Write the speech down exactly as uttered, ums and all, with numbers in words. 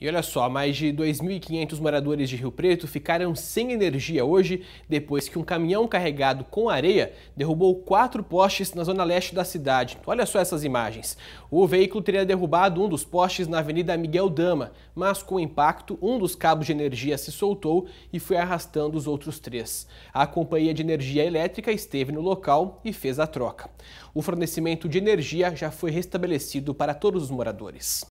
E olha só, mais de dois mil e quinhentos moradores de Rio Preto ficaram sem energia hoje depois que um caminhão carregado com areia derrubou quatro postes na zona leste da cidade. Olha só essas imagens. O veículo teria derrubado um dos postes na Avenida Miguel Dama, mas com o impacto um dos cabos de energia se soltou e foi arrastando os outros três. A Companhia de Energia Elétrica esteve no local e fez a troca. O fornecimento de energia já foi restabelecido para todos os moradores.